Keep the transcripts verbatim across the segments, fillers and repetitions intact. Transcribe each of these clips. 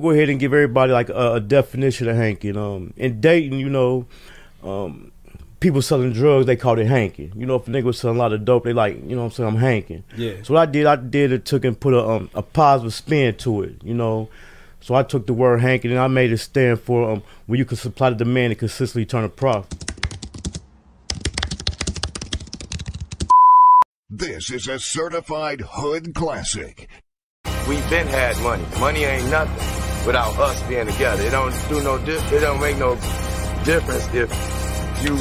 gonna go ahead and give everybody like a, a definition of hankin. Um, in Dayton, you know, um, people selling drugs, they called it hankin. You know, if a nigga was selling a lot of dope, they like, you know what I'm saying, I'm hankin. Yeah. So what I did, I did it, took and put a um, a positive spin to it. You know, so I took the word hankin and I made it stand for um, where you can supply the demand and consistently turn a profit. This is a certified hood classic. We've been had money. Money ain't nothing without us being together. It don't do no difference. It don't make no difference if you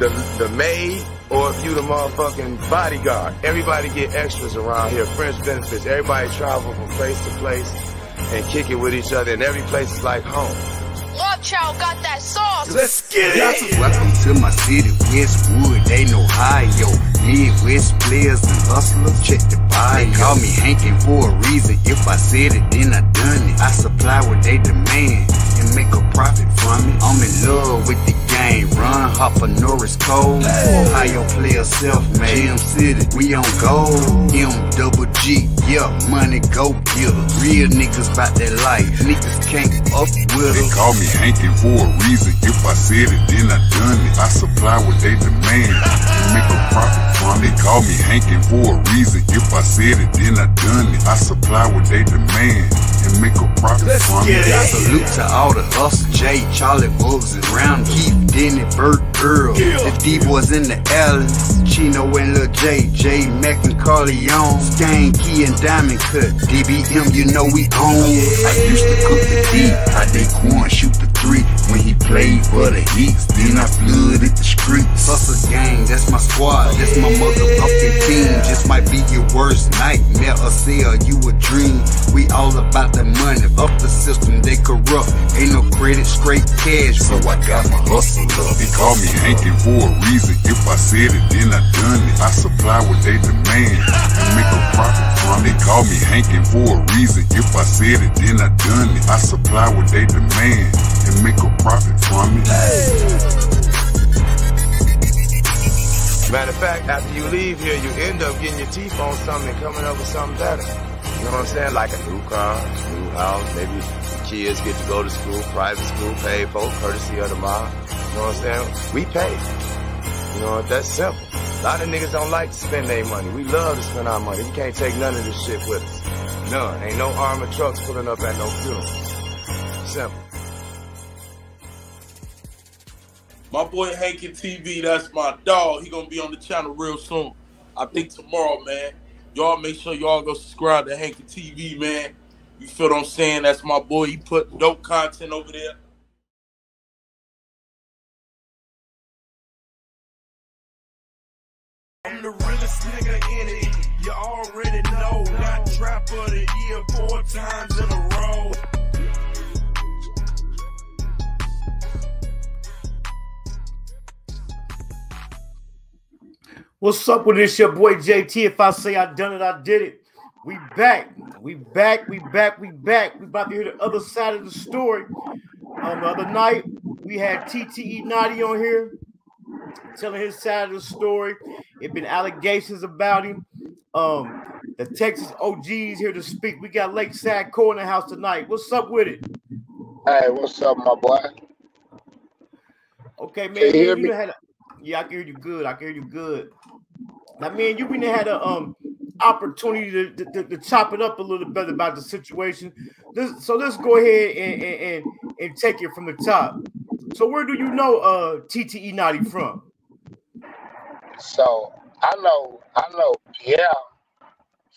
the the maid or if you the motherfucking bodyguard. Everybody get extras around here. Fringe benefits. Everybody travel from place to place and kick it with each other. And every place is like home. Luv Chhyld got that sauce. Let's get it. Welcome to my city, Westwood. They know Ohio. Midwest players and hustlers, check the bio. They call me hankin for a reason. If I said it, then I done it. I supply what they demand and make a profit from it. I'm in love with the game. Run, hopper, Norris Cole. Ohio player, self-made. Jim City, we on gold. M double G, yeah, money go getter. Real niggas bout that life. Niggas can't up with us. They call me hankin for a reason. If I said it, then I done it. I supply what they demand and make a profit. They call me hankin for a reason. If I said it, then I done it. I supply what they demand and make a profit from it. I salute to all the us, Jay, Charlie, Wolves, and Round, Keith, Denny, Bert, Earl, yeah. The D-Boys in the Allens, Chino and Lil J, J, Mac and Carleon, Stanky and Diamond Cut, D B M, you know we own. I used to cook the deep, I did corn, shoot the three. When he played for the Heats, then I flooded the streets. Hustle gang, that's my squad, that's my motherfucking team. Just might be your worst nightmare or sell you a dream. We all about the money, up the system, they corrupt. Ain't no credit, straight cash, so I got my hustle up. They call me hankin for a reason. If I said it, then I done it. I supply what they demand and make a profit from it. They call me hankin for a reason. If I said it, then I done it. I supply what they demand and make a profit from it. Matter of fact, after you leave here, you end up getting your teeth on something and coming up with something better. You know what I'm saying? Like a new car, new house, maybe the kids get to go to school, private school, paid for, courtesy of the mob. You know what I'm saying? We pay. You know, that's simple. A lot of niggas don't like to spend their money. We love to spend our money. We can't take none of this shit with us. None. Ain't no armored trucks pulling up at no funeral. Simple. My boy Hankin T V, that's my dog. He gonna be on the channel real soon. I think tomorrow, man. Y'all make sure y'all go subscribe to Hankin T V, man. You feel what I'm saying? That's my boy. He put dope content over there. I'm the realest nigga in it. You already know. Not trapper of the year four times in a row. What's up with this? Your boy J T. If I say I done it, I did it. We back. We back. We back. We back. We about to hear the other side of the story. Um, the other night, we had T T E Notti on here telling his side of the story. It been allegations about him. Um, the Texas O Gs here to speak. We got Lakeside Corner House tonight. What's up with it? Hey, what's up, my boy? Okay, man. Can you hear me? You had a, yeah, I can hear you good. I can hear you good. Now, man, you been had a um opportunity to, to, to chop it up a little bit about the situation. This, so let's go ahead and, and and and take it from the top. So where do you know uh T T E Notti from? So I know I know Pierre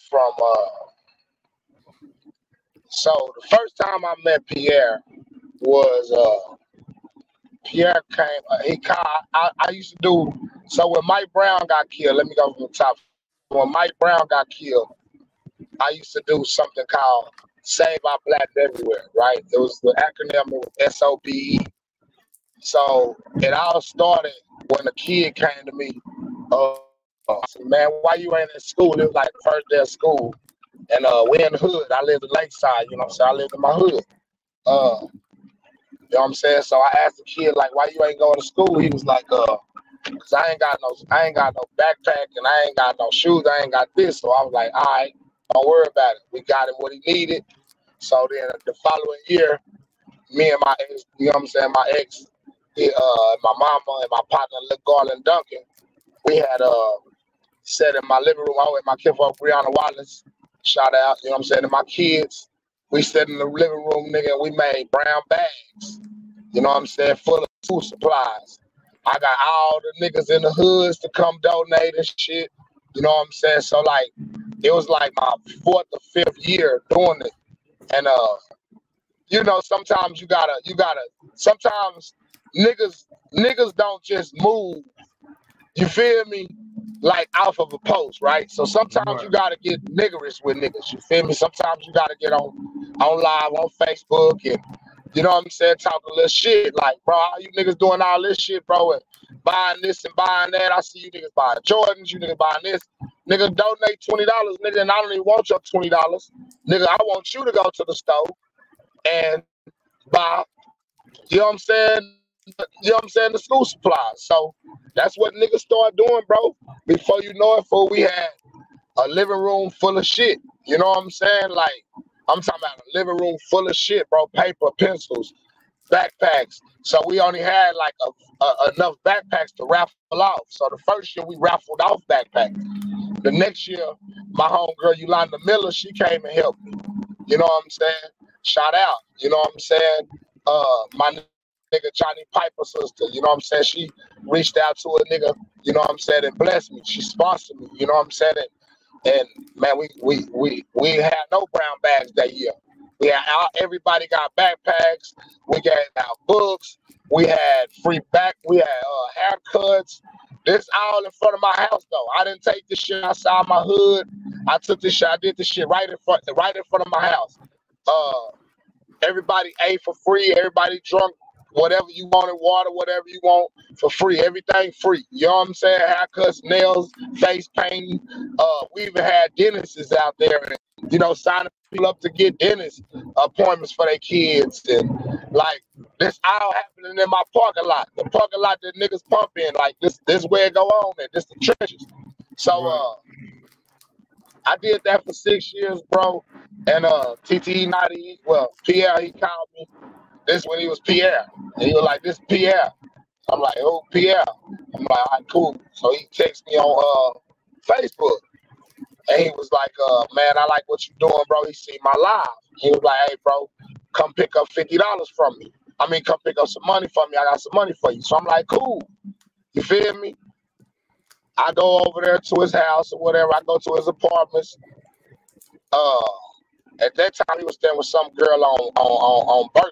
from. Uh, so the first time I met Pierre was. Uh, Pierre came, uh, he called, I, I used to do, so when Mike Brown got killed, let me go from the top. When Mike Brown got killed, I used to do something called Save Our Blacks Everywhere, right? It was the acronym, it was S O B E. So it all started when a kid came to me, uh, I said, man, why you ain't in school? It was like first day of school. And uh, we in the hood, I lived in Lakeside, you know what I'm saying? I lived in my hood. Uh, You know what I'm saying? So I asked the kid, like, why you ain't going to school? He was like, uh, because I ain't got no I ain't got no backpack and I ain't got no shoes, I ain't got this. So I was like, all right, don't worry about it. We got him what he needed. So then the following year, me and my ex, you know what I'm saying, my ex, he, uh, my mama and my partner, Lil Garland Duncan, we had uh, sat in my living room. I was with my kinfolk, Brianna Wallace, shout out, you know what I'm saying, and my kids. We sat in the living room, nigga, and we made brown bags, you know what I'm saying, full of food supplies. I got all the niggas in the hoods to come donate and shit, you know what I'm saying? So, like, it was like my fourth or fifth year doing it. And, uh, you know, sometimes you gotta, you gotta, sometimes niggas, niggas don't just move, you feel me, like off of a post, right? So sometimes right. you gotta get niggerish with niggas, you feel me? Sometimes you gotta get on, on live, on Facebook, and, you know what I'm saying, talk a little shit. Like, bro, how you niggas doing all this shit, bro, and buying this and buying that. I see you niggas buying Jordans, you niggas buying this. Nigga, donate twenty dollars, nigga, and I don't even want your twenty dollars. Nigga, I want you to go to the store and buy, you know what I'm saying, you know what I'm saying, the school supplies. So that's what niggas start doing, bro. Before you know it, fool, we had a living room full of shit. You know what I'm saying? Like, I'm talking about a living room full of shit, bro. Paper, pencils, backpacks. So we only had like a, a, enough backpacks to raffle off. So the first year we raffled off backpacks. The next year, my homegirl Yulanda Miller, she came and helped me. You know what I'm saying? Shout out. You know what I'm saying? Uh, my nigga Johnny Piper sister, you know what I'm saying? She reached out to a nigga, you know what I'm saying, and blessed me. She sponsored me, you know what I'm saying? And, And man, we we we we had no brown bags that year. We had our, everybody got backpacks. We gave out books. We had free back. We had uh, haircuts. This all in front of my house though. I didn't take this shit outside my hood. I took this shit. I did this shit right in front, right in front of my house. Uh, everybody ate for free. Everybody drunk whatever you wanted, water, whatever you want for free, everything free. You know what I'm saying? Haircuts, nails, face painting. Uh, we even had dentists out there, and, you know, signing people up to get dentist appointments for their kids. And like, this all happening in my parking lot, the parking lot that niggas pump in. Like, this, this where it go on, and this the trenches. So uh, I did that for six years, bro. And uh, T T E Notti, well, Pierre, he called me. This when he was Pierre. And he was like, this Pierre. I'm like, oh, Pierre. I'm like, all right, cool. So he texted me on uh, Facebook. And he was like, uh, man, I like what you're doing, bro. He seen my live. He was like, hey, bro, come pick up fifty dollars from me. I mean, come pick up some money from me. I got some money for you. So I'm like, cool. You feel me? I go over there to his house or whatever. I go to his apartments. Uh, at that time, he was staying with some girl on, on, on, on Berkeley.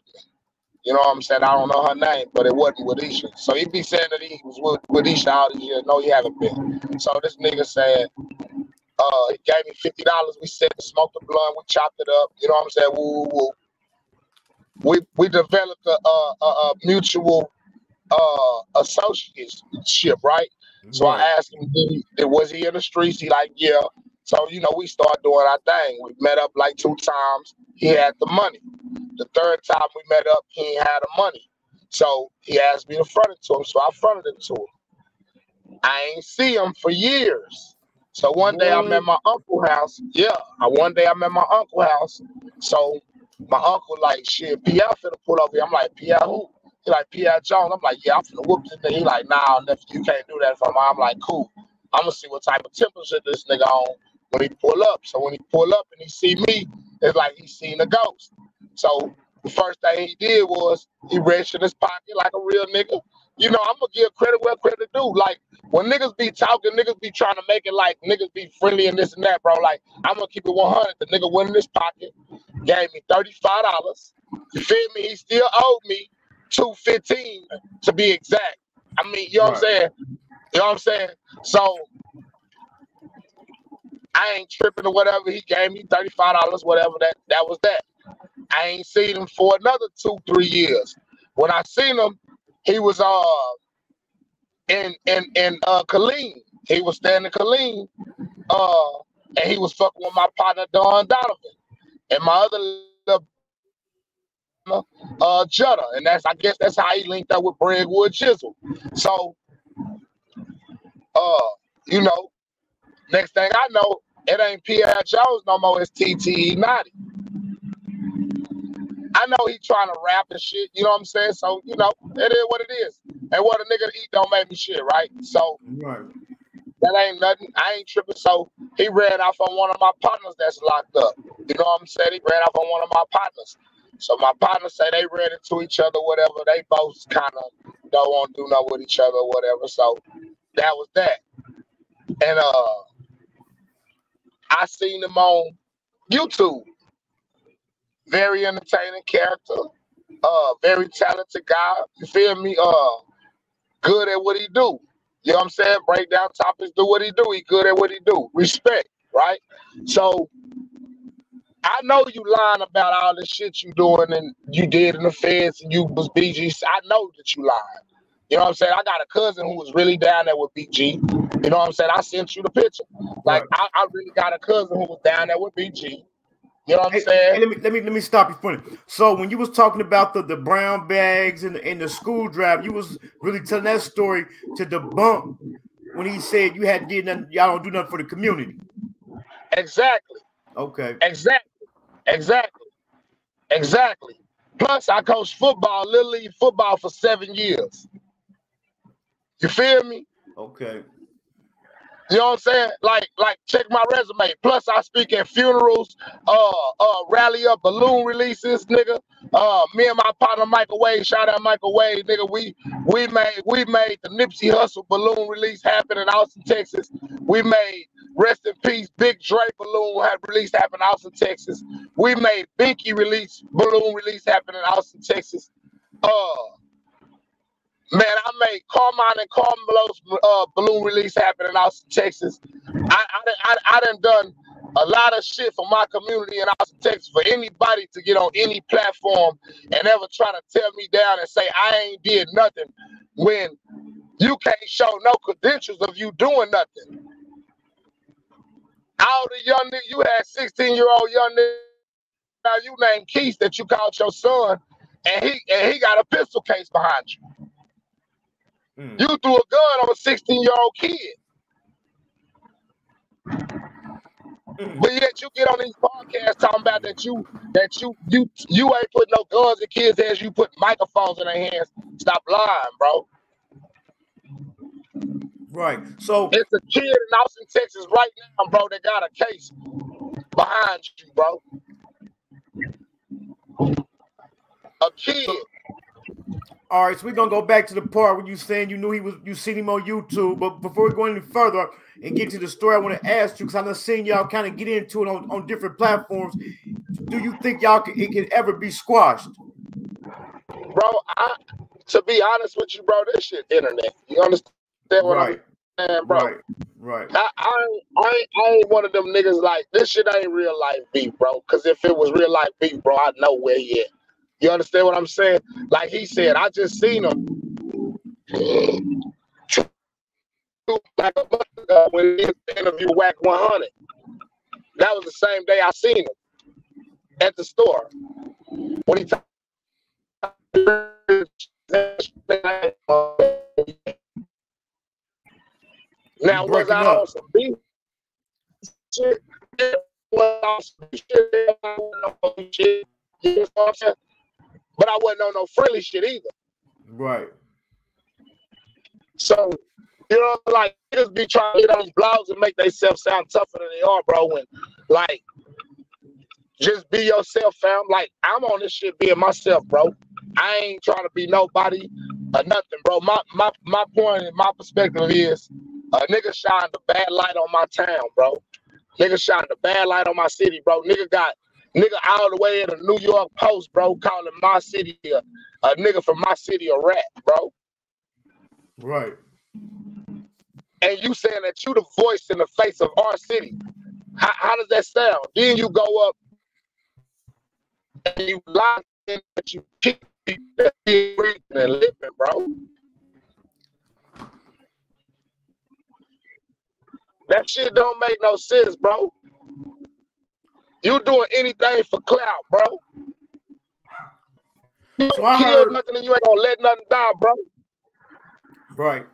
You know what I'm saying? I don't know her name, but it wasn't with Isha. So he be saying that he was with, with Isha all the year. No, he haven't been. So this nigga said, uh, he gave me fifty dollars. We said to smoke the blunt. We chopped it up. You know what I'm saying? Woo, woo, woo. We, we developed a, a, a mutual uh, associateship, right? Mm-hmm. So I asked him, did he, was he in the streets? He like, yeah. So, you know, we started doing our thing. We met up like two times. He had the money. The third time we met up, he ain't had the money. So he asked me to front it to him, so I fronted it to him. I ain't see him for years. So one day I'm at my uncle's house. Yeah, one day I'm at my uncle's house. So my uncle like, shit, P I finna pull over here. I'm like, P I who? He like, P I Jones. I'm like, yeah, I'm finna whoop this nigga. He like, nah, nephew, you can't do that for me. I'm like, cool. I'm gonna see what type of temperature this nigga on when he pull up. So when he pull up and he see me, it's like he seen a ghost. So the first thing he did was he reached in his pocket like a real nigga. You know, I'm going to give credit where credit due. Like, when niggas be talking, niggas be trying to make it like niggas be friendly and this and that, bro. Like, I'm going to keep it one hundred. The nigga went in his pocket, gave me thirty-five dollars. You feel me? He still owed me two fifteen to be exact. I mean, you know what I'm saying? You know what I'm saying? So I ain't tripping or whatever. He gave me thirty-five dollars, whatever. That, that was that. I ain't seen him for another two, three years. When I seen him, he was uh in in in uh Killeen. He was staying in Killeen, uh, and he was fucking with my partner Don Donovan and my other little partner, uh Judder, and that's I guess that's how he linked up with Brentwood Chisel. So, uh, you know, next thing I know, it ain't P I Jones no more. It's T T E Notti. I know he trying to rap and shit, you know what I'm saying? So, you know, it is what it is. And what a nigga to eat don't make me shit, right? So right. That ain't nothing. I ain't tripping. So he ran off on one of my partners that's locked up. You know what I'm saying? He ran off on one of my partners. So my partners say they ran into each other, whatever. They both kind of don't want to do nothing with each other, whatever. So that was that. And uh, I seen them on YouTube. Very entertaining character, uh, very talented guy. You feel me? Uh, good at what he do. You know what I'm saying? Break down topics, do what he do. He good at what he do. Respect, right? So I know you lying about all this shit you doing and you did in the feds and you was B G. I know that you lying. You know what I'm saying? I got a cousin who was really down there with B G. You know what I'm saying? I sent you the picture. Like I, I really got a cousin who was down there with B G. You know what I'm saying? Hey, let me let me let me stop you for a minute. So when you was talking about the, the brown bags and the, and the school drive, you was really telling that story to debunk when he said you had did nothing, y'all don't do nothing for the community. Exactly. Okay. Exactly. Exactly. Exactly. Plus, I coached football, Little League football, for seven years. You feel me? Okay. You know what I'm saying? Like, like, check my resume. Plus, I speak at funerals, uh, uh, rally up, balloon releases, nigga. Uh, me and my partner Michael Wade, shout out Michael Wade, nigga. We we made we made the Nipsey Hussle balloon release happen in Austin, Texas. We made Rest in Peace Big Dre balloon release happen in Austin, Texas. We made Binky release balloon release happen in Austin, Texas. Uh. Man, I made Carmine and Carmelo's uh, balloon release happen in Austin, Texas. I, I, I, I done done a lot of shit for my community in Austin, Texas, for anybody to get on any platform and ever try to tear me down and say I ain't did nothing when you can't show no credentials of you doing nothing. All the young niggas, you had sixteen-year-old young niggas, now you named Keith that you called your son, and he, and he got a pistol case behind you. Mm. You threw a gun on a sixteen-year-old kid. Mm. But yet you get on these podcasts talking about that you that you you you ain't put no guns in kids' hands, you put microphones in their hands. Stop lying, bro. Right. So it's a kid in Austin, Texas right now, bro, that got a case behind you, bro. A kid. All right, so we're gonna go back to the part where you saying you knew he was, you seen him on YouTube. But before we go any further and get to the story, I want to ask you, because I've seen y'all kind of get into it on, on different platforms. Do you think y'all can, it can ever be squashed, bro? I, to be honest with you, bro, this shit internet. You understand what right. I'm saying, bro? Right. Right. I I I, I ain't one of them niggas like this. Shit ain't real life beef, bro. Because if it was real life beef, bro, I know where he at. You understand what I'm saying? Like he said, I just seen him like a month ago when he interviewed Whack one hundred. That was the same day I seen him at the store. When he talked now, was I on some beef? Shit, was I on shit? You know what I'm saying? But I wasn't on no friendly shit either. Right. So, you know, like, niggas be trying to get on blogs and make themselves sound tougher than they are, bro. And, like, just be yourself, fam. Like, I'm on this shit being myself, bro. I ain't trying to be nobody or nothing, bro. My my, my point and my perspective is a nigga shined a bad light on my town, bro. Nigga shined a bad light on my city, bro. Nigga got... Nigga all the way in the New York Post, bro, calling my city a, a nigga from my city a rat, bro. Right. And you saying that you the voice in the face of our city. How, how does that sound? Then you go up and you lie in that you keep breathing and living, bro. That shit don't make no sense, bro. You doing anything for clout, bro. You so I heard nothing and you ain't gonna let nothing die, bro. Right.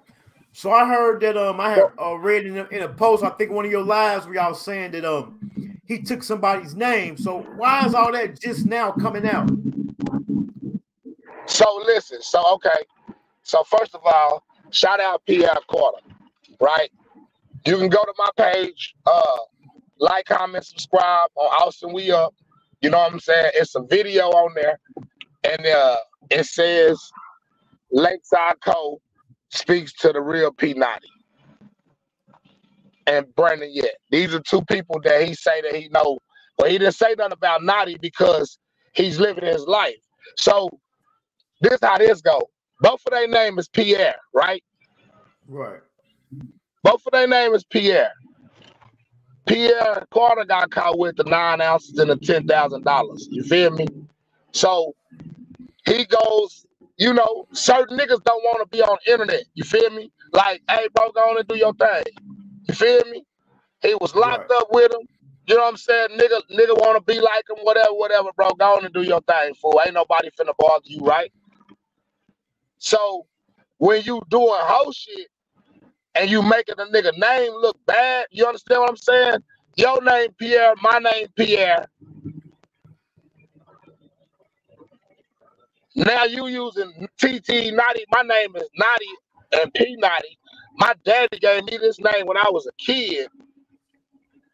So I heard that um I had uh, read in a, in a post, I think one of your lives where y'all saying that um he took somebody's name. So why is all that just now coming out? So listen, so okay. So first of all, shout out Pierre Carter, right? You can go to my page, uh, like, comment, subscribe on Austin We Up. You know what I'm saying? It's a video on there, and uh, it says Lakeside Cole speaks to the real P. Notti and Brandon Yet. These are two people that he say that he know, but he didn't say nothing about Notti because he's living his life. So this is how this go. Both of their name is Pierre, right? Right. Both of their name is Pierre. Pierre Carter got caught with the nine ounces and the ten thousand dollars. You feel me? So he goes, you know, certain niggas don't want to be on the internet. You feel me? Like, hey, bro, go on and do your thing. You feel me? He was locked right. up with him. You know what I'm saying? Nigga, nigga want to be like him, whatever, whatever, bro. Go on and do your thing, fool. Ain't nobody finna bother you, right? So when you doing whole shit, and you making a nigga name look bad, you understand what I'm saying? Your name Pierre, my name Pierre. Now you using T T E Notti, my name is Notti and P. Notti. My daddy gave me this name when I was a kid.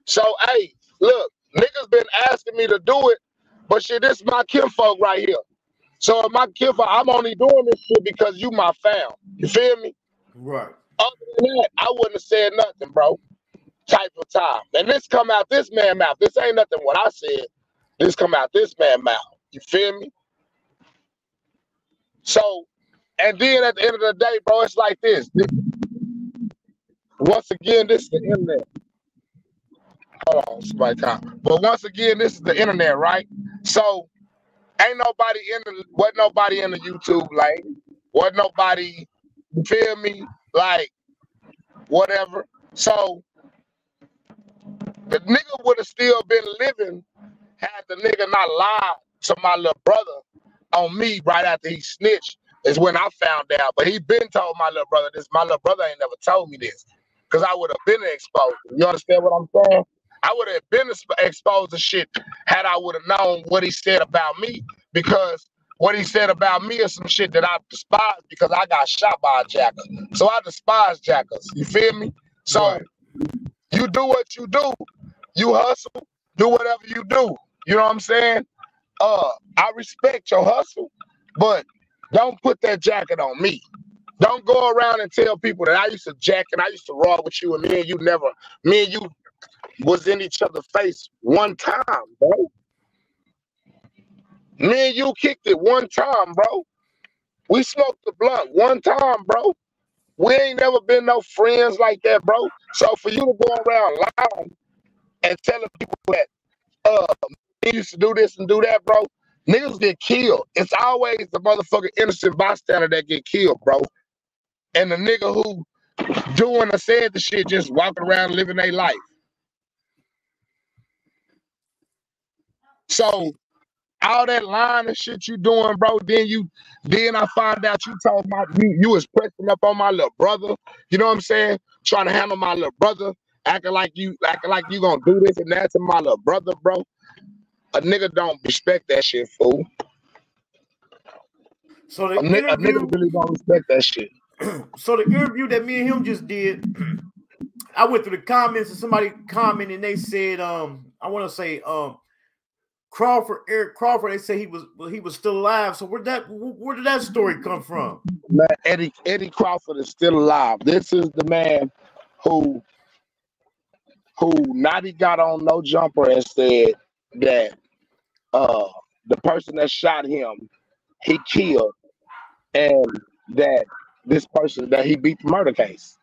So, hey, look, niggas been asking me to do it, but shit, this is my kinfolk right here. So if my kinfolk, I'm only doing this shit because you my fam. You feel me? Right. Other than that, I wouldn't have said nothing, bro. Type of time. And this come out this man's mouth. This ain't nothing what I said. This come out this man's mouth. You feel me? So, and then at the end of the day, bro, it's like this. this once again, this is the internet. Hold on, somebody time. But once again, this is the internet, right? So, ain't nobody in the, wasn't nobody in the YouTube lane. Wasn't nobody, you feel me? Like, whatever. So, the nigga would have still been living had the nigga not lied to my little brother on me right after he snitched is when I found out. But he been told my little brother this. My little brother ain't never told me this because I would have been exposed. You understand what I'm saying? I would have been exposed to shit had I would have known what he said about me, because what he said about me is some shit that I despise because I got shot by a jacker. So I despise jackers. You feel me? So right. You do what you do. You hustle. Do whatever you do. You know what I'm saying? Uh, I respect your hustle, but don't put that jacket on me. Don't go around and tell people that I used to jack and I used to roll with you and me and you never, me and you was in each other's face one time, bro. Me and you kicked it one time, bro. We smoked the blunt one time, bro. We ain't never been no friends like that, bro. So for you to go around lying and telling people that uh they used to do this and do that, bro, niggas get killed. It's always the motherfucking innocent bystander that get killed, bro. And the nigga who doing or said the shit just walking around living their life. So all that lying and shit you doing, bro. Then you, then I find out you told my, you, you was pressing up on my little brother. You know what I'm saying? Trying to handle my little brother, acting like you, acting like you gonna do this and that to my little brother, bro. A nigga don't respect that shit, fool. So the a, interview, a nigga really don't respect that shit. So the interview that me and him just did, I went through the comments and somebody commented and they said, um, I want to say, um. Crawford, Eric Crawford, they say he was well, he was still alive. So where that where did that story come from? Man, Eddie Eddie Crawford is still alive. This is the man who who Notti got on No Jumper and said that uh, the person that shot him he killed, and that this person that he beat the murder case.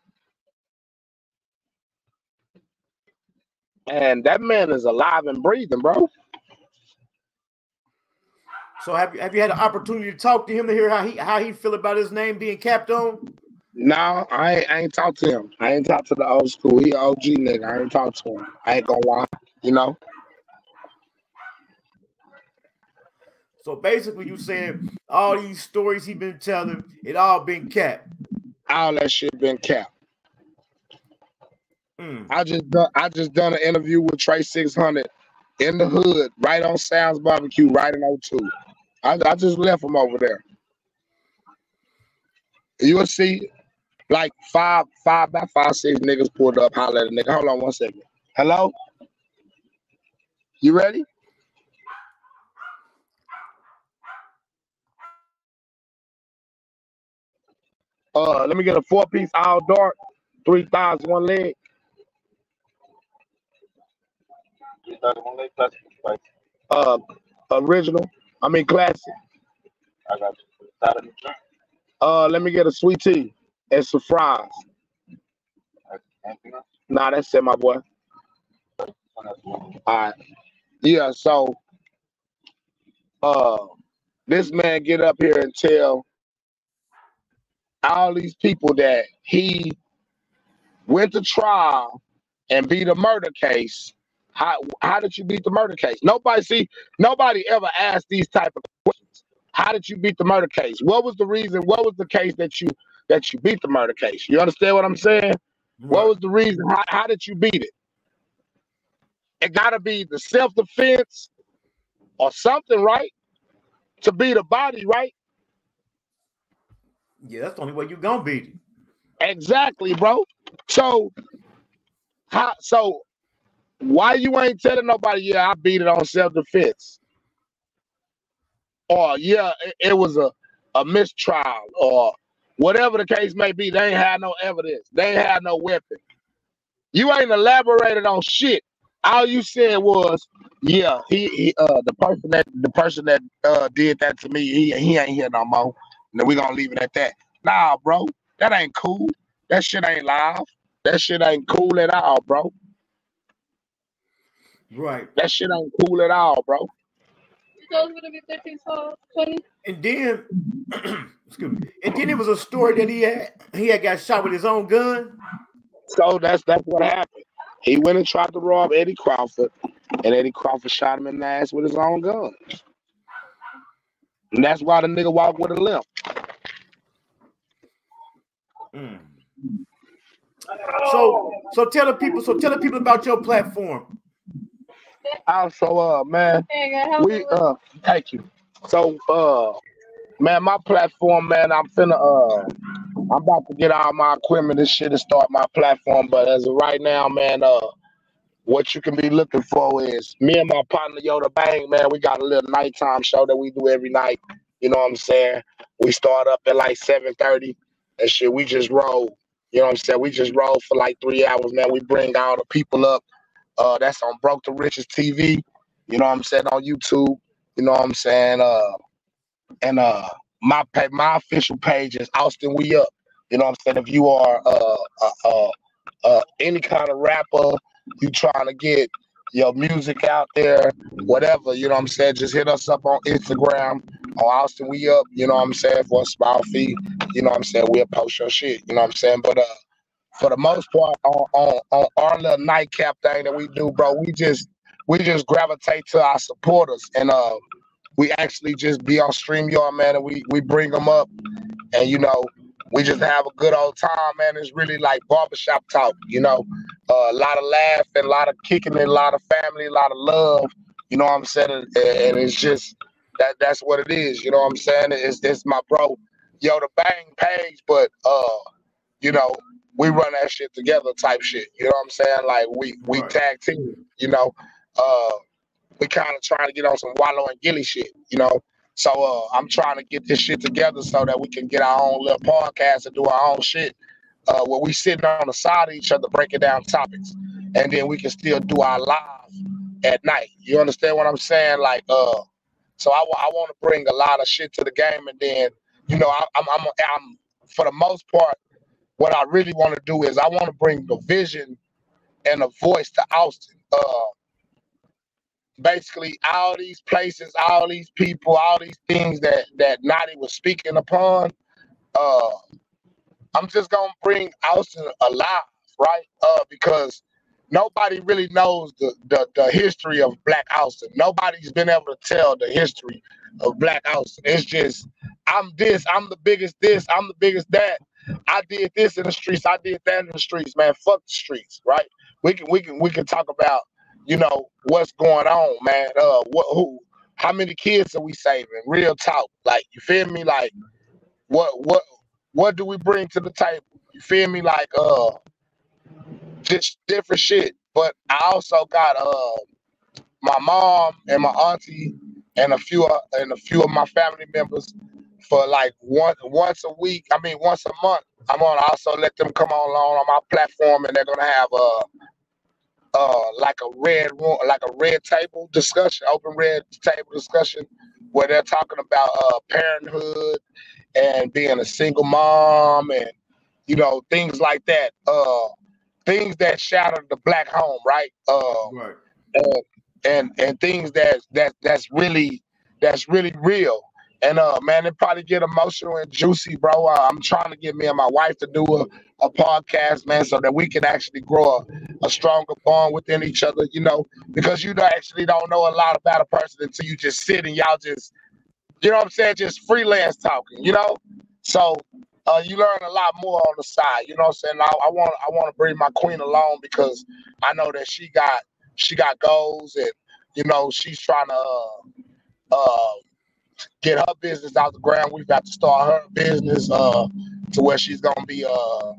And that man is alive and breathing, bro. So have you have you had an opportunity to talk to him to hear how he how he feel about his name being capped on? No, I ain't, I ain't talked to him. I ain't talked to the old school. He an O G nigga. I ain't talked to him. I ain't gonna lie, you know. So basically, you saying all these stories he been telling, it all been capped. All that shit been capped. Mm. I just done, I just done an interview with Trey six hundred in the hood, right on Sounds Barbecue, right in O two. I, I just left him over there. you'll see like five, five by five, six niggas pulled up, holler at a nigga. Hold on one second. Hello? You ready? Uh, let me get a four-piece all dark, three thighs, one leg. Three thighs, one leg, classic, spicy. Uh, original. I mean, classic. I got you. Side of the drink. Uh, let me get a sweet tea and some fries. Anything else? Nah, that's it, my boy. All right. Yeah. So, uh, this man get up here and tell all these people that he went to trial and beat a murder case. How how did you beat the murder case? Nobody see nobody ever asked these type of questions. How did you beat the murder case? What was the reason? What was the case that you that you beat the murder case? You understand what I'm saying? Right. What was the reason? How, how did you beat it? It gotta be the self-defense or something, right? To beat a body, right? Yeah, that's the only way you're gonna beat it. Exactly, bro. So how so why you ain't telling nobody, yeah, I beat it on self-defense? Or, yeah, it, it was a, a mistrial or whatever the case may be. They ain't had no evidence. They ain't had no weapon. You ain't elaborated on shit. All you said was, yeah, he, he uh, the person that the person that uh, did that to me, he, he ain't here no more. And we're going to leave it at that. Nah, bro, that ain't cool. That shit ain't live. That shit ain't cool at all, bro. Right. That shit ain't cool at all, bro. And then, excuse me. And then it was a story that he had he had got shot with his own gun. So that's that's what happened. He went and tried to rob Eddie Crawford, and Eddie Crawford shot him in the ass with his own gun. And that's why the nigga walked with a limp. Mm. So so tell the people, so tell the people about your platform. Also, uh, man, we uh, thank you. So, uh, man, my platform, man, I'm finna, uh, I'm about to get all my equipment and shit and start my platform. But as of right now, man, uh, what you can be looking for is me and my partner Yoda Bang, man. We got a little nighttime show that we do every night. You know what I'm saying? We start up at like seven thirty and shit. We just roll. You know what I'm saying? We just roll for like three hours, man. We bring all the people up. Uh, that's on Broke the Riches T V, you know what I'm saying, on YouTube, you know what I'm saying, uh, and uh, my pay, my official page is Austin We Up, you know what I'm saying. If you are uh, uh, uh, uh, any kind of rapper, you trying to get your music out there, whatever, you know what I'm saying, just hit us up on Instagram, on Austin We Up, you know what I'm saying, for a small fee, you know what I'm saying, we'll post your shit, you know what I'm saying, but uh, for the most part, on, on, on our little nightcap thing that we do, bro, we just we just gravitate to our supporters, and uh, we actually just be on StreamYard, man, and we we bring them up, and you know, we just have a good old time, man. It's really like barbershop talk, you know, uh, a lot of laughing, a lot of kicking, a lot of family, a lot of love, you know what I'm saying, and, and it's just that that's what it is, you know what I'm saying. It's it's my bro, yo, the Bang page, but uh, you know. We run that shit together type shit. You know what I'm saying? Like, we, we right. Tag team, you know? Uh, we kind of trying to get on some Wallow and Gilly shit, you know? So uh, I'm trying to get this shit together so that we can get our own little podcast and do our own shit uh, where we sitting on the side of each other breaking down topics. And then we can still do our live at night. You understand what I'm saying? Like, uh, so I, I want to bring a lot of shit to the game. And then, you know, I, I'm, I'm, I'm, for the most part, what I really want to do is I want to bring the vision and a voice to Austin. Uh, basically, all these places, all these people, all these things that, that Notti was speaking upon, uh, I'm just going to bring Austin alive, right? Uh, because nobody really knows the, the, the history of Black Austin. Nobody's been able to tell the history of Black Austin. It's just, I'm this, I'm the biggest this, I'm the biggest that. I did this in the streets. I did that in the streets, man. Fuck the streets, right? We can, we can, we can talk about, you know, what's going on, man. Uh, what, who, how many kids are we saving? Real talk, like you feel me? Like, what, what, what do we bring to the table? You feel me? Like, uh, just different shit. But I also got uh, my mom and my auntie and a few uh, and a few of my family members for like one once a week. I mean, once a month. I'm gonna also let them come on along on my platform, and they're gonna have uh, uh, like a red room, like a red table discussion, open red table discussion, where they're talking about uh, parenthood and being a single mom, and you know, things like that. Uh, things that shatter the black home, right? Uh, right. And, and and things that that that's really that's really real. And uh, man, it probably get emotional and juicy, bro. Uh, I'm trying to get me and my wife to do a, a podcast, man, so that we can actually grow a, a stronger bond within each other, you know, because you actually don't know a lot about a person until you just sit and y'all just, you know what I'm saying, just freelance talking, you know? So uh, you learn a lot more on the side, you know what I'm saying? I, I want I want to bring my queen along because I know that she got, she got goals and, you know, she's trying to... Uh, uh, get her business out the ground. We've got to start her business uh, to where she's gonna be uh,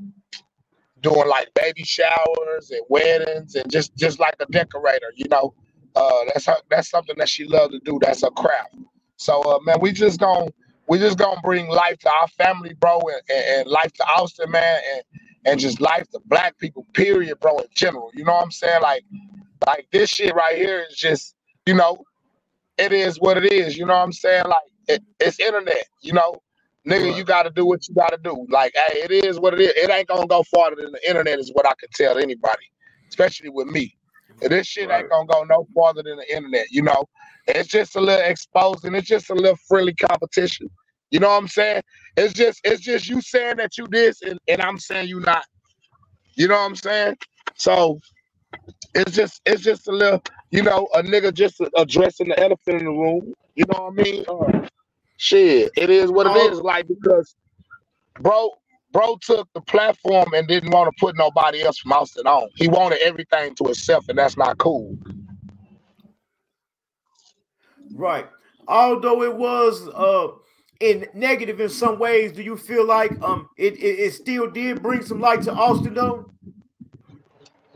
doing like baby showers and weddings and just just like a decorator, you know. Uh, that's her, that's something that she loves to do. That's her craft. So uh, man, we just gonna we just gonna bring life to our family, bro, and, and life to Austin, man, and and just life to black people, period, bro, in general. You know what I'm saying? Like like this shit right here is just, you know. It is what it is, you know what I'm saying? Like, it, it's internet, you know? Nigga, you got to do what you got to do. Like, hey, it is what it is. It ain't going to go farther than the internet is what I can tell anybody, especially with me. And this shit right. ain't going to go no farther than the internet, you know? It's just a little exposed and it's just a little friendly competition. You know what I'm saying? It's just it's just you saying that you this and, and I'm saying you not. You know what I'm saying? So... It's just, it's just a little, you know, a nigga just addressing the elephant in the room. You know what I mean? Uh, shit, it is what it is. Like because, bro, bro took the platform and didn't want to put nobody else from Austin on. He wanted everything to himself, and that's not cool. Right. Although it was uh, in negative in some ways, do you feel like um it, it it still did bring some light to Austin though?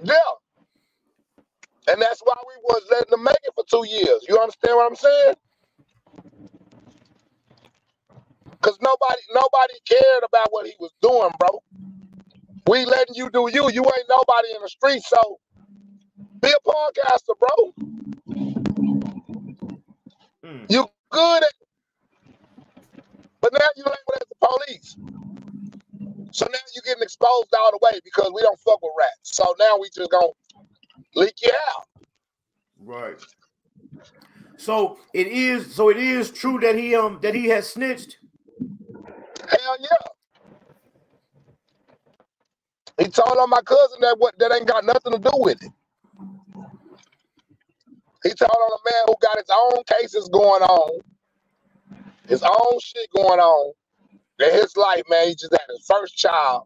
Yeah. And that's why we was letting them make it for two years. You understand what I'm saying? Cause nobody, nobody cared about what he was doing, bro. We letting you do you. You ain't nobody in the street, so be a podcaster, bro. Mm. You good at it. But now you labeled as the police. So now you getting exposed all the way because we don't fuck with rats. So now we just gonna leak you out. Right. So it is so it is true that he um that he has snitched. Hell yeah. He told on my cousin that what that ain't got nothing to do with it. He told on a man who got his own cases going on, his own shit going on. In his life, man, he just had his first child.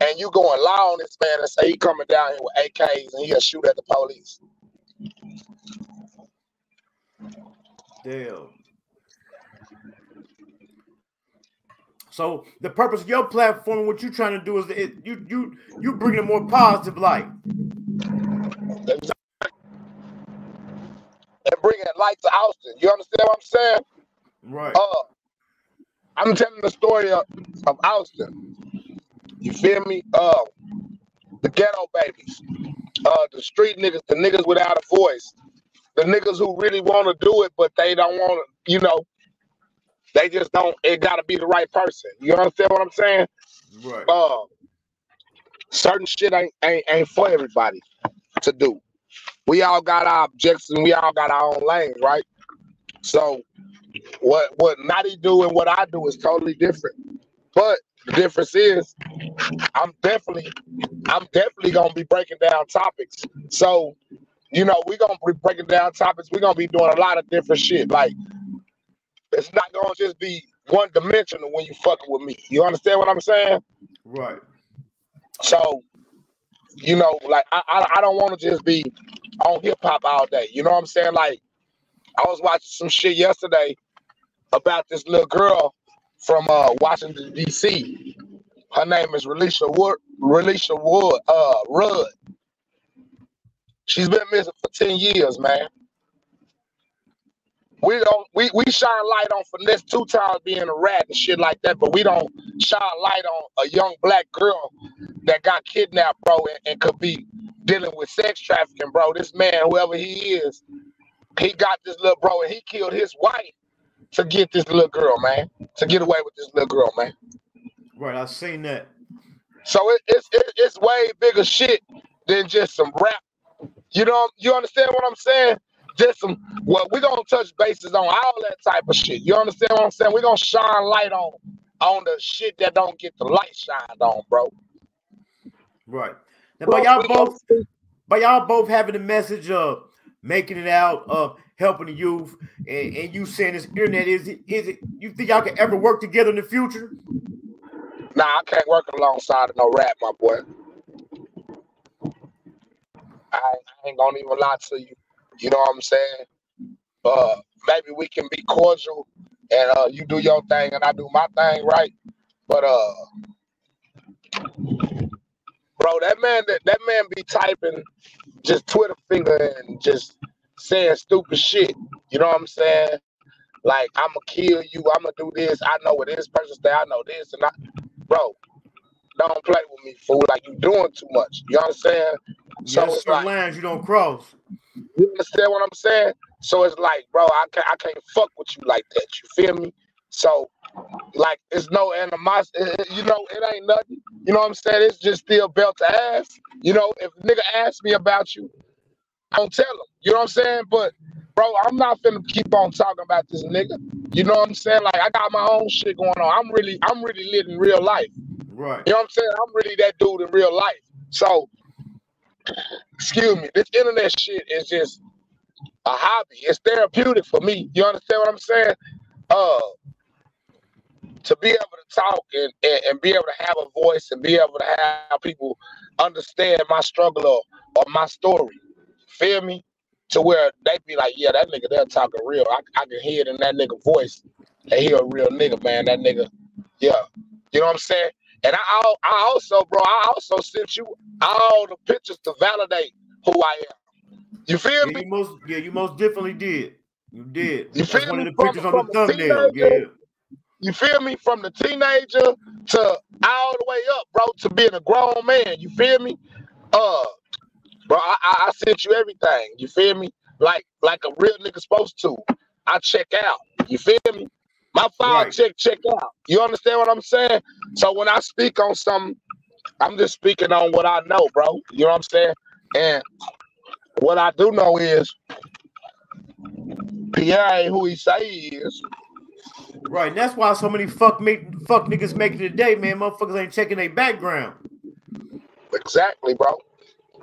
And you go and lie on this man and say he coming down here with A Ks and he'll shoot at the police. Damn. So the purpose of your platform, what you're trying to do is it, you you you bring a more positive light. Exactly. And bringing light to Austin. You understand what I'm saying? Right. Uh, I'm telling the story of, of Austin. You feel me? Uh, the ghetto babies, uh, the street niggas, the niggas without a voice, the niggas who really want to do it, but they don't want to, you know, they just don't, it got to be the right person. You understand what I'm saying? Right. Uh, certain shit ain't, ain't, ain't for everybody to do. We all got our objectives and we all got our own lanes, right? So what, what Notti do and what I do is totally different. But the difference is, I'm definitely, I'm definitely gonna be breaking down topics. So, you know, we're gonna be breaking down topics. We're gonna be doing a lot of different shit. Like, it's not gonna just be one dimensional when you fucking with me. You understand what I'm saying? Right. So, you know, like I, I, I don't want to just be on hip hop all day. You know what I'm saying? Like, I was watching some shit yesterday about this little girl from uh, Washington, D C. Her name is Relisha Wood, Relisha Wood, uh, Rudd. She's been missing for ten years, man. We don't, we, we shine light on Finesse two times being a rat and shit like that, but we don't shine light on a young black girl that got kidnapped, bro, and, and could be dealing with sex trafficking, bro. This man, whoever he is, he got this little bro and he killed his wife to get this little girl, man, to get away with this little girl, man. Right, I've seen that. So it, it's it, it's way bigger shit than just some rap. You know, you understand what I'm saying? Just some, well, we're going to touch bases on all that type of shit. You understand what I'm saying? We're going to shine light on on the shit that don't get the light shined on, bro. Right. Now, but y'all both, but y'all both having the message of making it out, of helping the youth, and, and you saying this internet, is it, is it, you think y'all can ever work together in the future? Nah, I can't work alongside of no rap, my boy. I, I ain't gonna even lie to you. You know what I'm saying? Uh, maybe we can be cordial and uh, you do your thing and I do my thing, right? But uh, bro, that man that, that man be typing just Twitter finger and just saying stupid shit. You know what I'm saying? Like, I'm gonna kill you. I'm gonna do this. I know what this person say. I know this and I, bro. Don't play with me, fool. Like, you doing too much. You understand? So yes, it's like lines you don't cross. You understand what I'm saying? So it's like, bro, I can't, I can't fuck with you like that. You feel me? So, like, it's no animosity. You know, it ain't nothing. You know what I'm saying? It's just still belt to ass. You know, if a nigga asks me about you, I don't tell him. You know what I'm saying? But, bro, I'm not finna keep on talking about this nigga. You know what I'm saying? Like, I got my own shit going on. I'm really, I'm really living real life. Right. You know what I'm saying? I'm really that dude in real life. So, excuse me, this internet shit is just a hobby. It's therapeutic for me. You understand what I'm saying? Uh, to be able to talk and, and, and be able to have a voice and be able to have people understand my struggle or, or my story. Feel me? To where they be like, yeah, that nigga, they're talking real. I, I can hear it in that nigga voice. They hear a real nigga, man. That nigga, yeah. You know what I'm saying? And I, I also, bro, I also sent you all the pictures to validate who I am. You feel me? Yeah, you most, yeah, you most definitely did. You did. You feel one me? Of the pictures from, on the thumbnail. Teenager, yeah. You feel me? From the teenager to all the way up, bro, to being a grown man. You feel me? Uh, bro, I, I, I sent you everything. You feel me? Like, like a real nigga supposed to. I check out. You feel me? My file right. check, check out. You understand what I'm saying? So when I speak on something, I'm just speaking on what I know, bro. You know what I'm saying? And what I do know is Pierre ain't who he say he is. Right, and that's why so many fuck me, fuck niggas make it today, man. Motherfuckers ain't checking their background. Exactly, bro.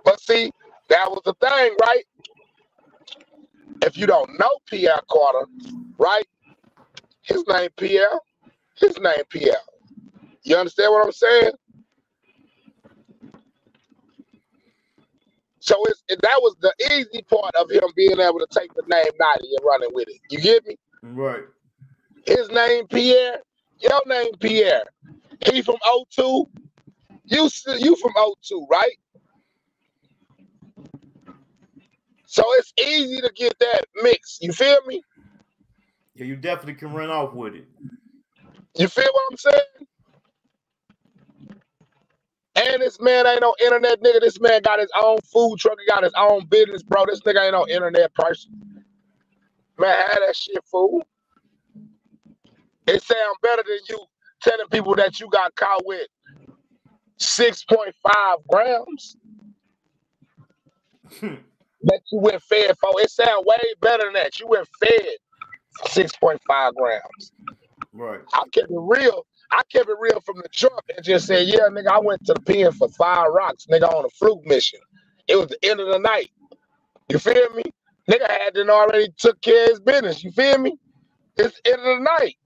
But see, that was the thing, right? If you don't know Pierre Carter, right? His name Pierre. His name Pierre. You understand what I'm saying? So it's, that was the easy part of him being able to take the name Notti and running with it. You get me? Right. His name Pierre. Your name Pierre. He from O two. You you from O two, right? So it's easy to get that mix. You feel me? Yeah, you definitely can run off with it. You feel what I'm saying? And this man ain't no internet nigga. This man got his own food truck. He got his own business, bro. This nigga ain't no internet person. Man, have that shit, fool. It sound better than you telling people that you got caught with six point five grams. Hmm. That you went fed for. It sound way better than that. You went fed six point five grams. Right. I kept it real. I kept it real from the jump and just said, yeah, nigga, I went to the pen for five rocks, nigga, on a fluke mission. It was the end of the night. You feel me? Nigga had done already took care of his business. You feel me? It's the end of the night.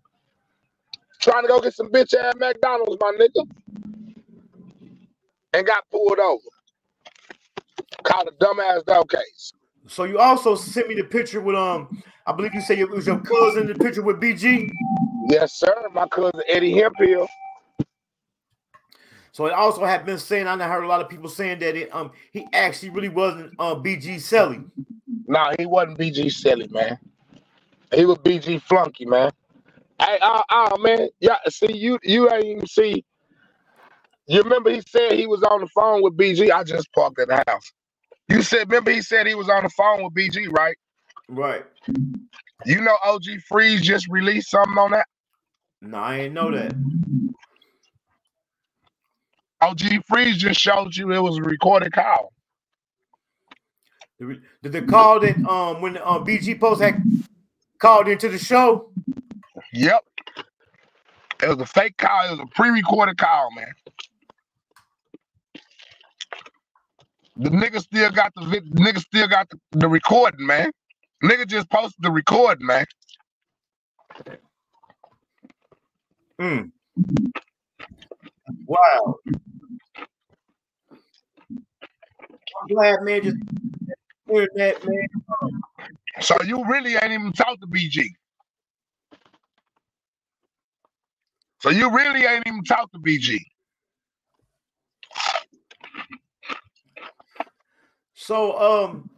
Trying to go get some bitch ass McDonald's, my nigga. And got pulled over. Caught a dumbass dog case. So you also sent me the picture with um, I believe you said it was your cousin in the picture with B G. Yes, sir. My cousin Eddie Hemphill. So it also had been saying, I heard a lot of people saying that it, um he actually really wasn't uh, B G Selly. Nah, he wasn't B G Selly, man. He was B G Flunky, man. Hey, uh, uh, man, yeah. See, you, you ain't even see. You remember he said he was on the phone with B G. I just parked at the house. You said, remember he said he was on the phone with B G, right? Right. You know, O G Freeze just released something on that. No, I ain't know that. O G Freeze just showed you it was a recorded call. Did the call that um when uh, B G Post had called into the show? Yep. It was a fake call. It was a pre-recorded call, man. The nigga still got the, the nigga still got the, the recording, man. Nigga just posted the recording, man. Hmm. Wow. I'm glad, man. Just heard that, man. So you really ain't even talked to B G. So you really ain't even talked to B G. So um,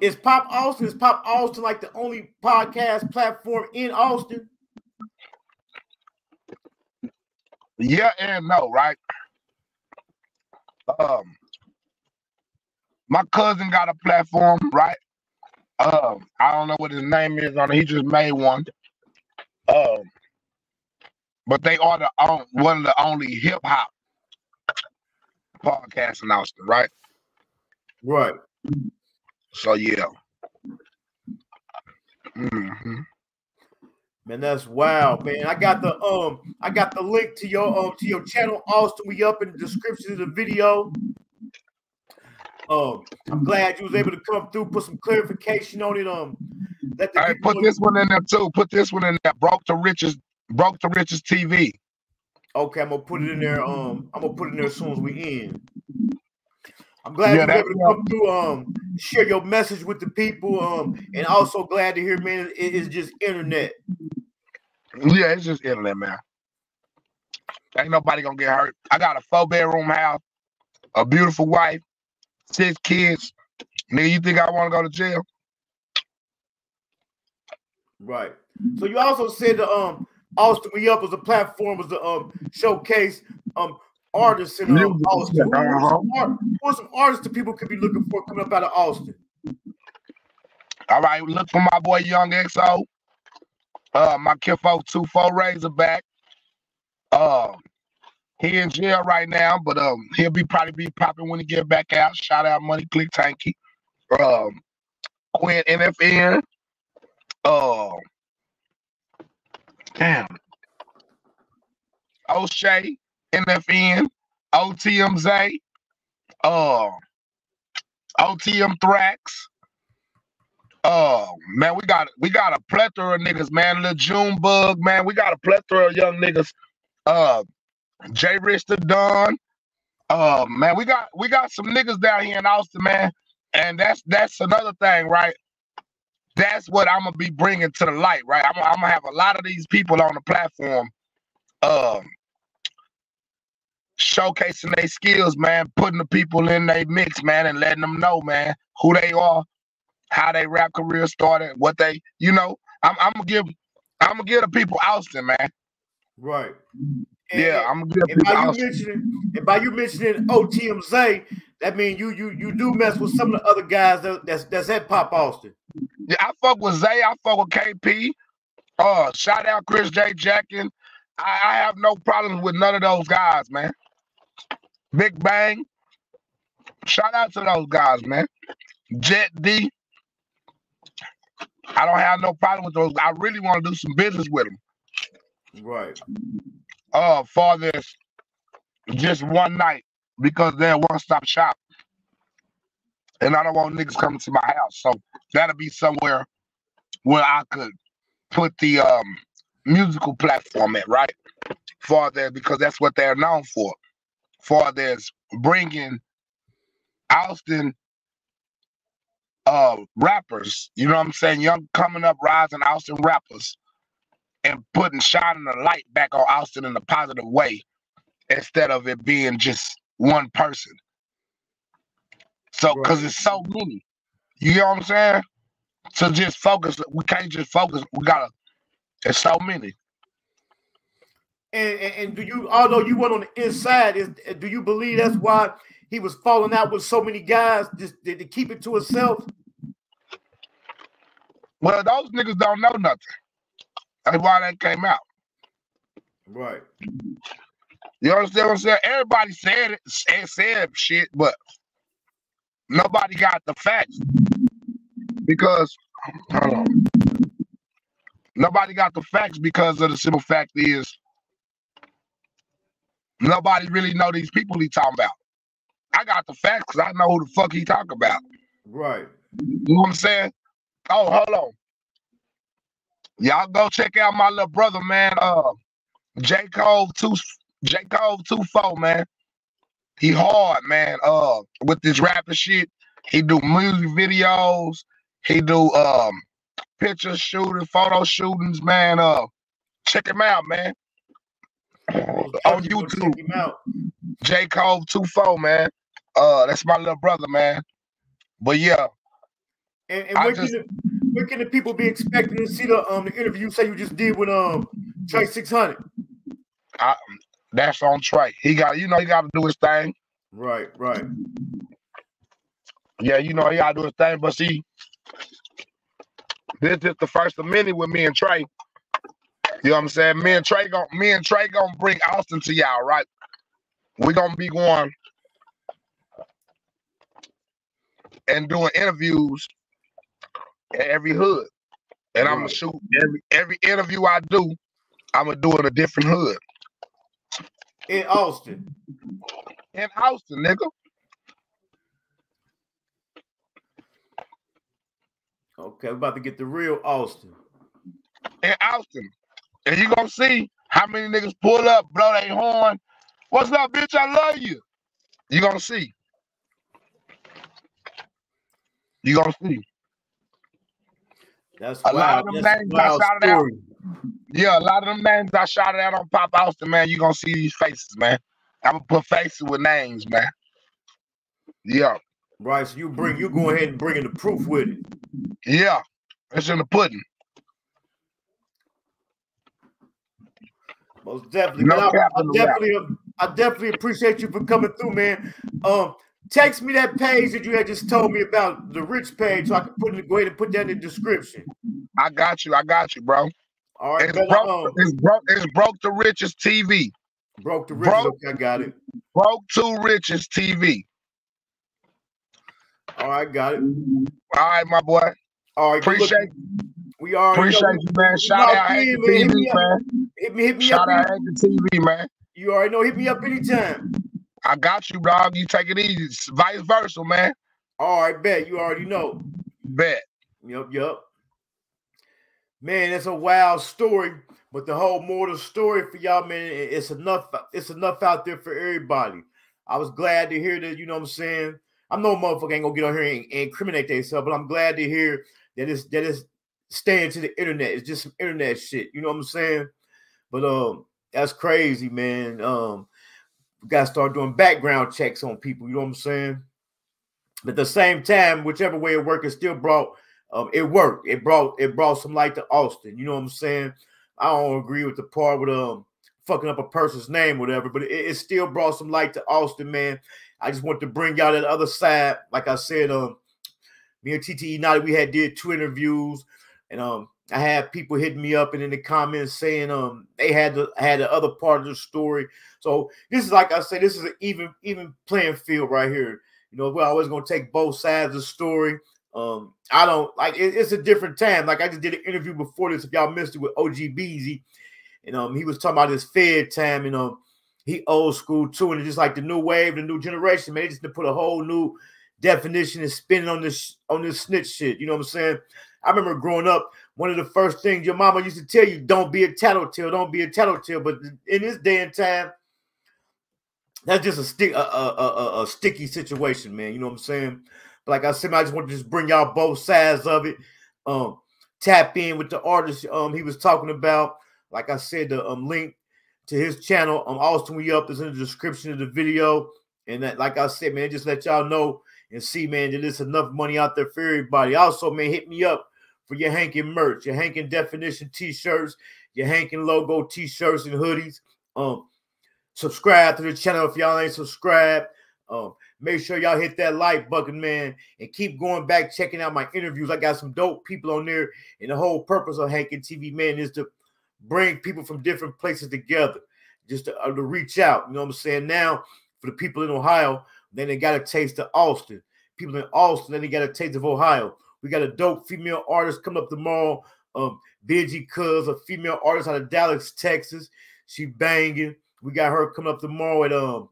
is Pop Austin is Pop Austin like the only podcast platform in Austin? Yeah and no, right? Um, my cousin got a platform, right? Um, I don't know what his name is on it. He just made one. Um, but they are the on, one of the only hip hop podcasts in Austin, right? Right. So yeah. Mm-hmm. Man, that's wild, man. I got the um, I got the link to your um, to your channel, Austin We Up, in the description of the video. Um, I'm glad you was able to come through, put some clarification on it. Um, let the All right, put look. This one in there too. Put this one in there. Broke the Riches, Broke the Riches T V. Okay, I'm gonna put it in there. Um, I'm gonna put it in there as soon as we end. I'm glad yeah, you were able to come through, um, share your message with the people, um, and also glad to hear, man, it is just internet. Yeah, it's just internet, man. Ain't nobody gonna get hurt. I got a four-bedroom house, a beautiful wife, six kids. Nigga, you think I want to go to jail? Right. So you also said that, um, Austin We Up was a platform, was to um, showcase um. artists in um, Austin. Who are, some, who are some artists that people could be looking for coming up out of Austin? All right, look for my boy Young X O, uh, my Kifo twenty-four Razorback. Uh, he in jail right now, but um, he'll be probably be popping when he get back out. Shout out Money Click, Tanky, um, Quinn N F N. Uh, damn, O'Shea. N F N, O T M Zay, uh, O T M Thrax. Uh, man, we got we got a plethora of niggas, man. Lil Junebug, man. We got a plethora of young niggas. Uh, J. Richter Dunn. Uh, man, we got we got some niggas down here in Austin, man. And that's that's another thing, right? That's what I'm gonna be bringing to the light, right? I'm, I'm gonna have a lot of these people on the platform. Um. Showcasing their skills, man, putting the people in their mix, man, and letting them know, man, who they are, how they rap career started, what they, you know, I'm, I'm gonna give, I'm gonna give the people Austin, man. Right. And, yeah, I'm gonna give the people Austin. And by you mentioning O T M Zay, that means you, you, you do mess with some of the other guys that, that's that's at Pop Austin. Yeah, I fuck with Zay. I fuck with K P. Uh, shout out Chris J. Jackin. I, I have no problems with none of those guys, man. Big Bang. Shout out to those guys, man. Jet D. I don't have no problem with those. I really want to do some business with them. Right. Uh, for this just one night because they're a one-stop shop. And I don't want niggas coming to my house. So that'll be somewhere where I could put the um musical platform at, right? For that, because that's what they're known for. For this bringing Austin uh rappers, you know what I'm saying? Young coming up rising Austin rappers and putting shining the light back on Austin in a positive way instead of it being just one person. So, because it's so many. You know what I'm saying? So just focus. We can't just focus. We gotta. It's so many. And, and, and do you, although you went on the inside, is, do you believe that's why he was falling out with so many guys just to, to keep it to himself? Well, those niggas don't know nothing. That's why they came out. Right. You understand what I'm saying? Everybody said it, said, said shit, but nobody got the facts. Because, hold on. Nobody got the facts because of the simple fact is nobody really know these people he talking about. I got the facts because I know who the fuck he talking about. Right. You know what I'm saying? Oh, hold on. Y'all go check out my little brother, man. Uh, J. Cole two, J. Cole twenty-four, man. He hard, man. Uh, with this rapping shit, he do music videos. He do um picture shooting, photo shootings, man. Uh, check him out, man. On YouTube, J. Cole twenty-four, man. Uh, that's my little brother, man. But yeah. And, and where, just, can the, where can the people be expecting to see the um the interview you say you just did with um Trey six hundred? I, that's on Trey. He got, you know, he got to do his thing. Right, right. Yeah, you know, he got to do his thing. But see, this is the first of many with me and Trey. You know what I'm saying? Me and Trey gonna, me and Trey gonna bring Austin to y'all, right? We gonna be going and doing interviews. Every hood, and I'm gonna shoot every every interview I do. I'm gonna do it in a different hood in Austin. In Austin, nigga. Okay, we're about to get the real Austin. In Austin, and you gonna see how many niggas pull up, blow their horn. What's up, bitch? I love you. You gonna see. You gonna see. That's a wild. lot of them That's names I shouted out. Yeah, a lot of them names I shouted out on Pop Austin, man. You're gonna see these faces, man. I'm gonna put faces with names, man. Yeah. Right, so you bring you go ahead and bring in the proof with it. Yeah, it's in the pudding. Most definitely. No I, I definitely I definitely appreciate you for coming through, man. Um Text me that page that you had just told me about, the Rich page, so I can put it, go ahead and put that in the description. I got you. I got you, bro. All right. It's, broke, um, it's, broke, it's Broke the Riches T V. Broke the Riches. Broke, okay, I got it. Broke to Riches T V. All right, got it. All right, my boy. All right. Appreciate you. We are. Appreciate know. you, man. Shout out Hankin T V, man. Hit me, hit me Shout up. Shout out Hankin T V, man. You already know. Hit me up anytime. I got you, dog. You take it easy. It's vice versa, man. All right, bet. You already know. Bet. Yup, yup. Man, that's a wild story, but the whole moral story for y'all, man, it's enough. It's enough out there for everybody. I was glad to hear that, you know what I'm saying? I'm no motherfucker ain't going to get on here and, and incriminate themselves, but I'm glad to hear that it's, that it's staying to the internet. It's just some internet shit, you know what I'm saying? But um, that's crazy, man. Um, We got to start doing background checks on people. You know what I'm saying? But at the same time, whichever way it worked, it still brought, um, it worked. It brought, it brought some light to Austin. You know what I'm saying? I don't agree with the part with um fucking up a person's name, whatever, but it, it still brought some light to Austin, man. I just want to bring y'all that other side. Like I said, um, me and T T E Notti, we had did two interviews, and um, I had people hitting me up and in the comments saying um they had the had the other part of the story. So this is, like I said, this is an even even playing field right here. You know, we're always gonna take both sides of the story. Um, I don't like it, it's a different time. Like I just did an interview before this, if y'all missed it, with O G B G, and um he was talking about his Fed time, and um he old school too, and it's just like the new wave, the new generation, man. They just put a whole new definition and spinning on this on this snitch shit. You know what I'm saying? I remember growing up, one of the first things your mama used to tell you, don't be a tattletale, don't be a tattletale. But in this day and time, that's just a stick, a, a, a, a sticky situation, man. You know what I'm saying? But like I said, I just want to just bring y'all both sides of it. Um, tap in with the artist um, he was talking about. Like I said, the um, link to his channel, um, Austin We Up, is in the description of the video. And that, like I said, man, just let y'all know and see, man, that there's enough money out there for everybody. Also, man, hit me up for your Hankin merch, your Hankin definition t-shirts, your Hankin logo t-shirts and hoodies. Um, subscribe to the channel if y'all ain't subscribed. Um, make sure y'all hit that like button, man, and keep going back, checking out my interviews. I got some dope people on there, and the whole purpose of Hankin T V, man, is to bring people from different places together, just to, uh, to reach out. You know what I'm saying? Now, for the people in Ohio, then they got a taste of Austin. People in Austin, then they got a taste of Ohio. We got a dope female artist coming up tomorrow. Um, B G Cuz, a female artist out of Dallas, Texas. She banging. We got her coming up tomorrow at um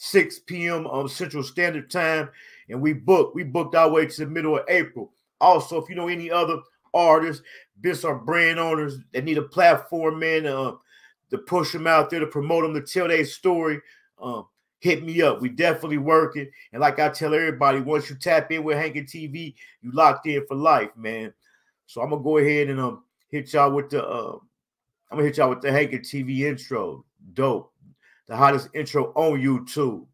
six P M Um, Central Standard Time, and we booked. We booked our way to the middle of April. Also, if you know any other artists, business or brand owners that need a platform, man, uh, to push them out there, to promote them, to tell their story, um, hit me up. We definitely working. And like I tell everybody, once you tap in with Hankin T V, you locked in for life, man. So I'm gonna go ahead and um hit y'all with the uh, I'm gonna hit y'all with the Hankin T V intro. Dope. The hottest intro on YouTube.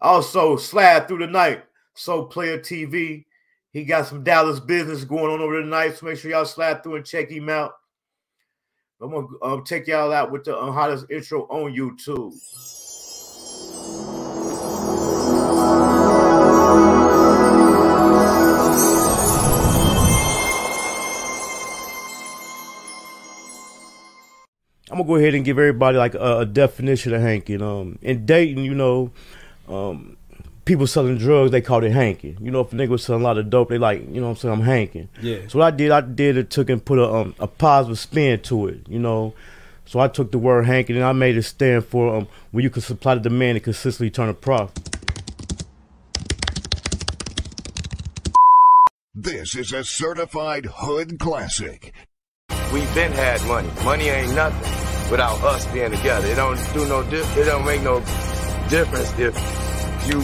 Also, slide through the night. So Player T V. He got some Dallas business going on over the night. So make sure y'all slide through and check him out. I'm gonna um, take y'all out with the uh, hottest intro on YouTube. I'm gonna go ahead and give everybody like a, a definition of Hankin. Um, in Dayton, you know, um, people selling drugs, they call it Hankin. You know, if a nigga was selling a lot of dope, they like, you know what I'm saying, I'm Hankin. Yeah. So what I did, I did it, took and put a, um, a positive spin to it, you know. So I took the word Hankin and I made it stand for um, where you can supply the demand and consistently turn a profit. This is a certified hood classic. We've been had money. Money ain't nothing without us being together. It don't do no diff. It don't make no difference if you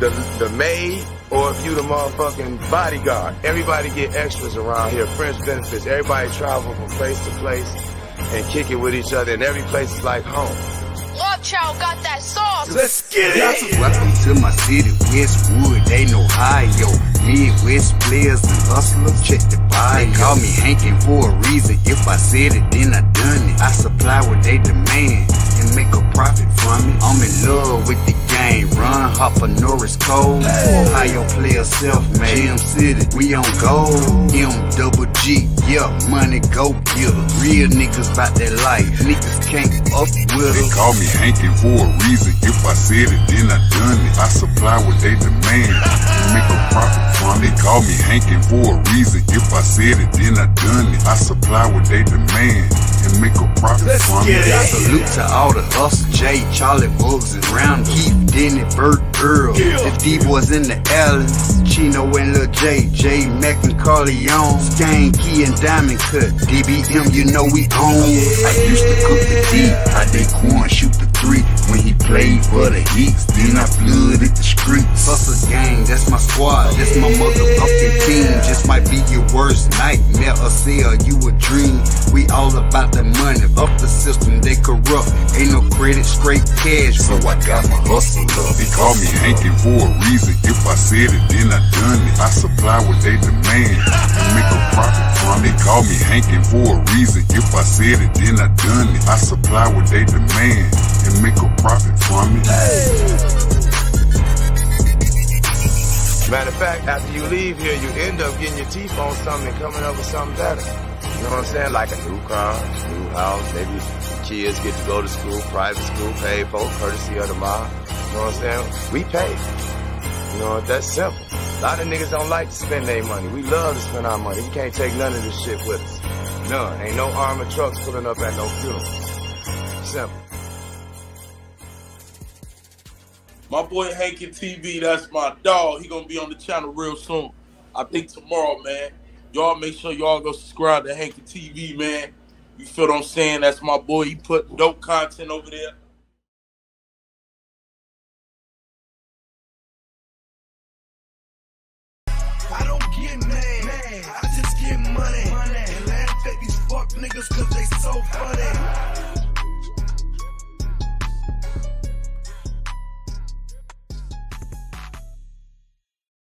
the the maid or if you the motherfucking bodyguard. Everybody get extras around here. Fringe benefits. Everybody travel from place to place and kick it with each other. And every place is like home. Luv Chhyld got that sauce. Let's get it. Welcome to my city, Westwood. They know Ohio. Midwest players and hustlers, check the bio. They call me Hankin for a reason. If I said it, then I done it. I supply what they demand and make a profit from it. I'm in love with the game. Run, hop a Norris Cole. Hey. Ohio player self-made. Jam City, we on gold. M double G, yeah, money go getter. Real niggas about that life. Niggas can't up with us. They call me Hankin for a reason. If I said it, then I done it. I supply what they demand and make a profit. They call me Hankin for a reason. If I said it, then I done it. I supply what they demand and make a profit from it. Salute to all the us, Jay, Charlie, Bugs, and Round, Keith, Denny, Bert, Earl, the D-Boys in the alley, Chino and Lil J, J, Mac and Carleon, Stain, Key, and Diamond Cut, D B M, you know we own. I used to cook the D, I did corn, shoot the three, when he played for the Heats, then I flooded the streets. Hustle gang, that's my squad, that's my motherfucking team. Just might be your worst nightmare or sell you a dream. We all about the money, up the system, they corrupt. Ain't no credit, straight cash. So I got my hustle up. They call me Hankin for a reason. If I said it, then I done it. I supply what they demand and make a profit from it. They call me Hankin for a reason. If I said it, then I done it. I supply what they demand and make a profit from it. Hey. Matter of fact, after you leave here, you end up getting your teeth on something and coming up with something better. You know what I'm saying? Like a new car, new house, maybe kids get to go to school, private school, paid for, courtesy of the mob. You know what I'm saying? We pay. You know, that's simple. A lot of niggas don't like to spend their money. We love to spend our money. We can't take none of this shit with us. None. Ain't no armored trucks pulling up at no funeral. Simple. My boy Hankin T V, that's my dog. He gonna be on the channel real soon. I think tomorrow, man. Y'all make sure y'all go subscribe to Hankin T V, man. You feel what I'm saying? That's my boy. He put dope content over there. I don't get mad, man. I just get money. money. And laugh at these fuck niggas cause they so funny.